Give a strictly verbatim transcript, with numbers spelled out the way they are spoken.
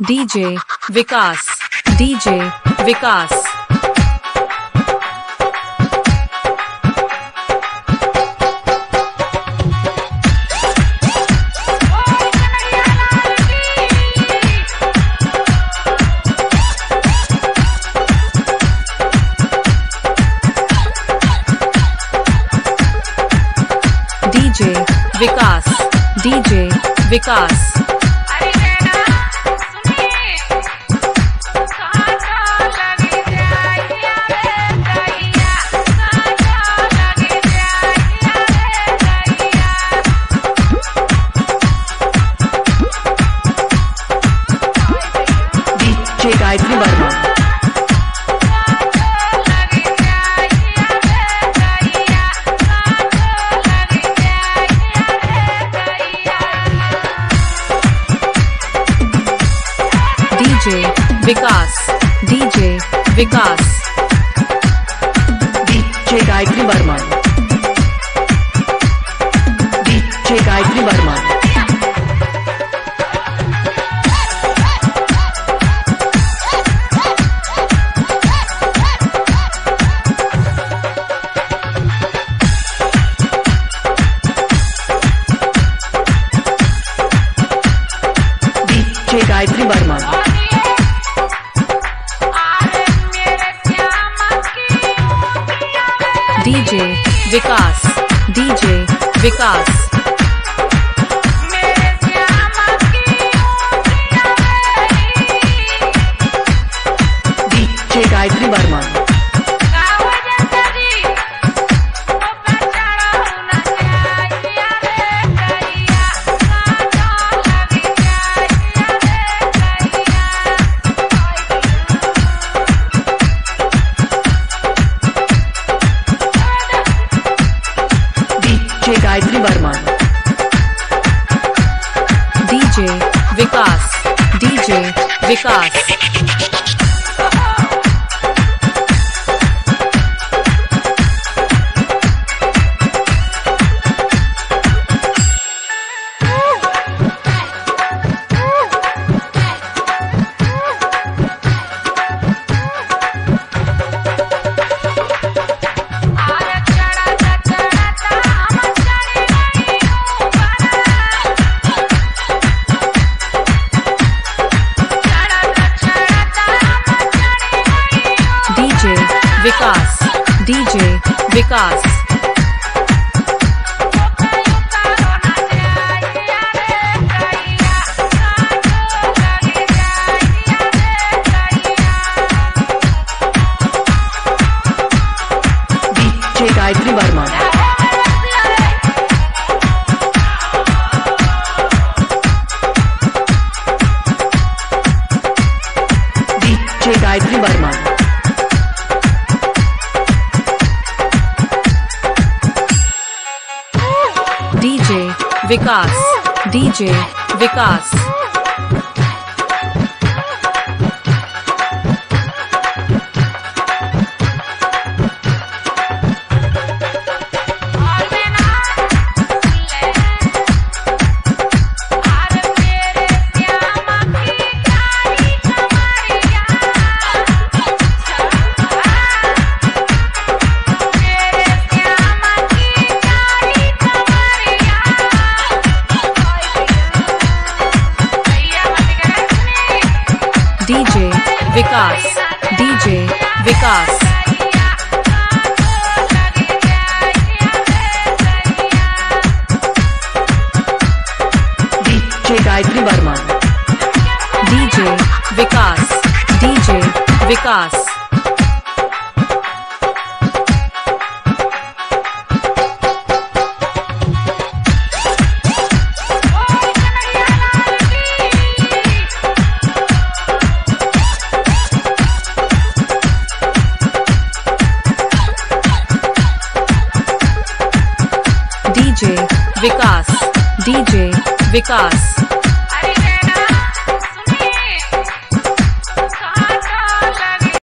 DJ Vikas, DJ Vikas. DJ Vikas, DJ Vikas. DJ Gayatri Verma. DJ Vikas, DJ Vikas, DJ Gayatri Verma, DJ Gayatri Verma. DJ Gayatri Verma. DJ Vikas, DJ Vikas. DJ Gayatri Verma. DJ Gayatri Verma, DJ Vikas, DJ Vikas. DJ Vikas, DJ Vikas, DJ Gayatri Verma. DJ Gayatri Verma. DJ Vikas, DJ Vikas. DJ Vikas, DJ Vikas, DJ Gayatri Verma, DJ Vikas, DJ Vikas. DJ Vikas, DJ Vikas.